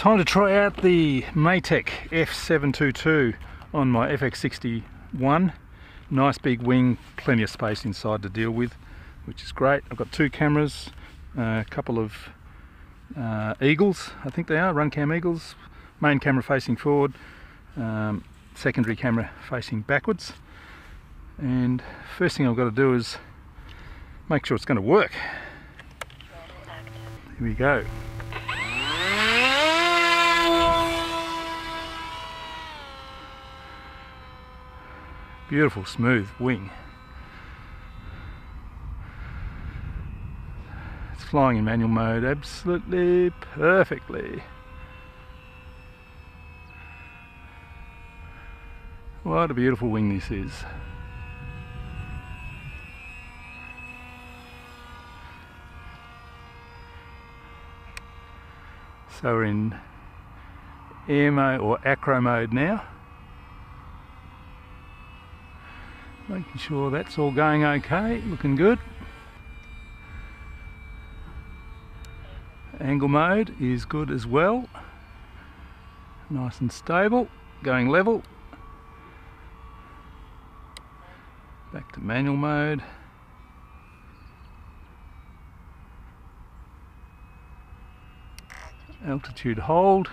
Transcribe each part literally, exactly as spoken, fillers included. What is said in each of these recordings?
Time to try out the Matek F seven twenty-two on my F X sixty-one. Nice big wing, plenty of space inside to deal with, which is great. I've got two cameras, uh, a couple of uh, Eagles, I think they are, RunCam Eagles. Main camera facing forward, um, secondary camera facing backwards. And first thing I've got to do is make sure it's going to work. Here we go. Beautiful smooth wing. It's flying in manual mode absolutely perfectly. What a beautiful wing this is. So we're in air mode or acro mode now. Making sure that's all going okay, looking good. Angle mode is good as well. Nice and stable, going level. Back to manual mode. Altitude hold.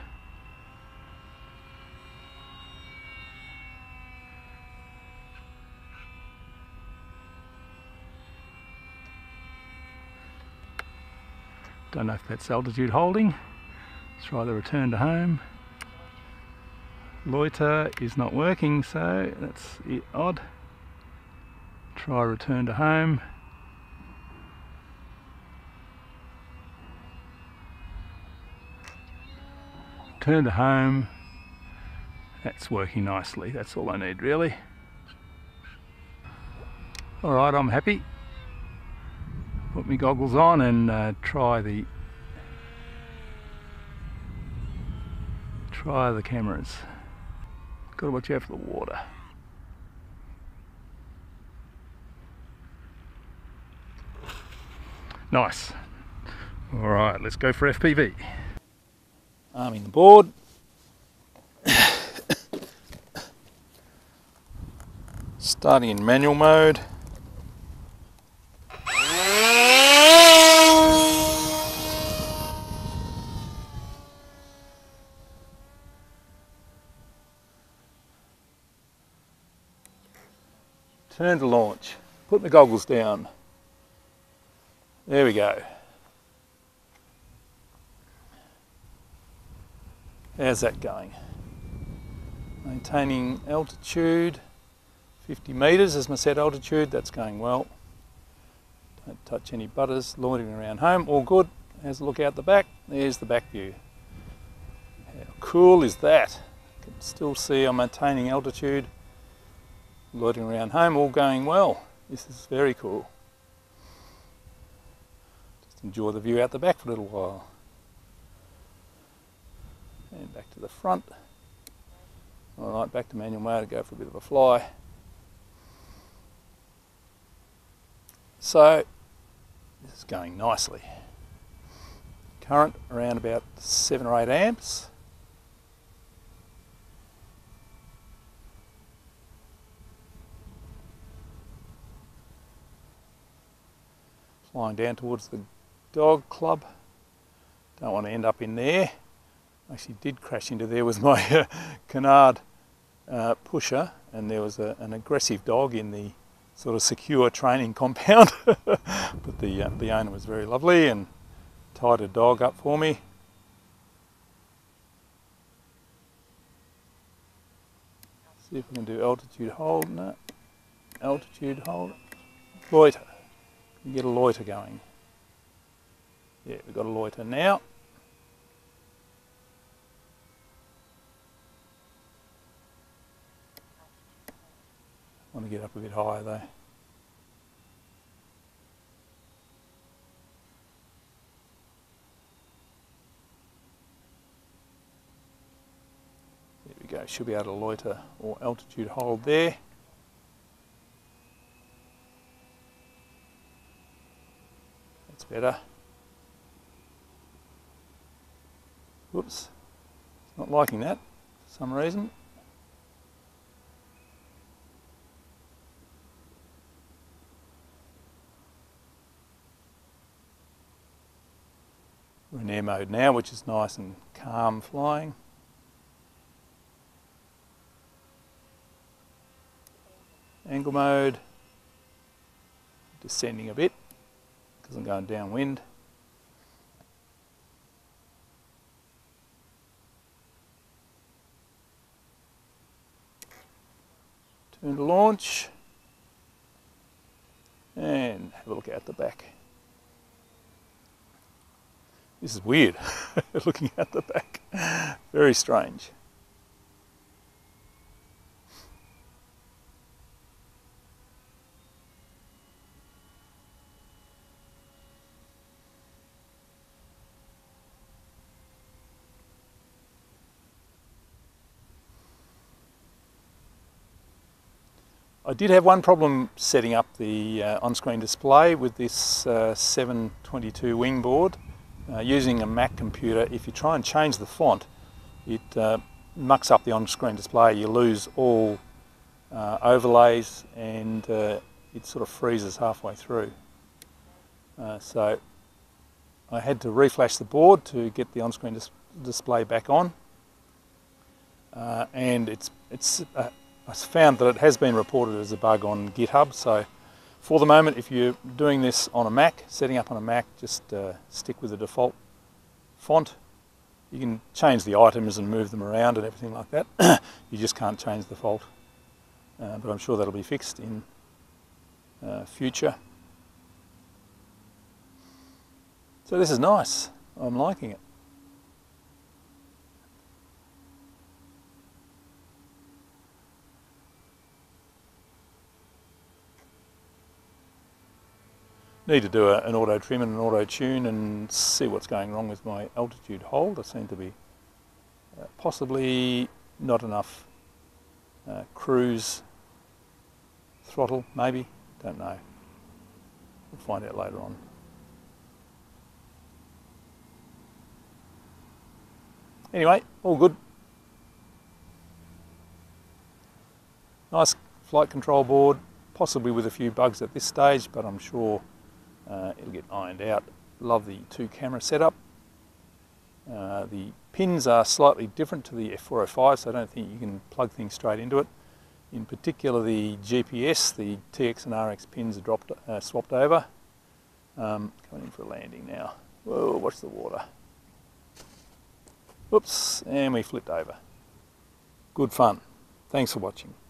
Don't know if that's altitude holding. Let's try the return to home. Loiter is not working, so that's it, odd. Try return to home. Turn to home. That's working nicely. That's all I need, really. All right, I'm happy. Put my goggles on and uh, try the try the cameras. Gotta watch out for the water. Nice. All right, let's go for F P V. Arming the board. Starting in manual mode. Turn to launch. Put the goggles down. There we go. How's that going? Maintaining altitude, fifty metres as my set altitude. That's going well. Don't touch any butters. Loitering around home, all good. How's a look out the back? There's the back view. How cool is that? You can still see I'm maintaining altitude. Loitering around home, all going well. This is very cool. Just enjoy the view out the back for a little while. And back to the front. Alright, back to manual mode to go for a bit of a fly. So, this is going nicely. Current around about seven or eight amps. Flying down towards the dog club. Don't want to end up in there. Actually did crash into there with my uh, canard uh, pusher, and there was a, an aggressive dog in the sort of secure training compound. But the, uh, the owner was very lovely and tied a dog up for me. See if we can do altitude hold. No. Altitude hold. Loiter. Can get a loiter going. Yeah, we've got a loiter now. I want to get up a bit higher though. There we go, should be able to loiter or altitude hold there. That's better. Whoops, Not liking that for some reason. We're in air mode now, which is nice and calm flying. Angle mode, descending a bit because I'm going downwind. Turn to launch and have a look out the back. This is weird, looking out the back, very strange. I did have one problem setting up the uh, on-screen display with this uh, seven twenty-two Wing board. Uh, using a Mac computer, if you try and change the font, it uh, mucks up the on-screen display. You lose all uh, overlays and uh, it sort of freezes halfway through. Uh, so I had to reflash the board to get the on-screen dis display back on. Uh, and it's it's. Uh, I found that it has been reported as a bug on GitHub, so for the moment, if you're doing this on a Mac, setting up on a Mac, just uh, stick with the default font. You can change the items and move them around and everything like that. You just can't change the font, uh, but I'm sure that'll be fixed in uh, future. So this is nice, I'm liking it. Need to do a, an auto trim and an auto tune and see what's going wrong with my altitude hold. I seem to be uh, possibly not enough uh, cruise throttle, maybe, don't know. We'll find out later on. Anyway, all good. Nice flight control board, possibly with a few bugs at this stage, but I'm sure Uh, it'll get ironed out. Love the two camera setup. Uh, the pins are slightly different to the F four oh five, so I don't think you can plug things straight into it. In particular, the G P S, the T X and R X pins are dropped, uh, swapped over. Um, coming in for a landing now. Whoa, watch the water. Whoops, and we flipped over. Good fun. Thanks for watching.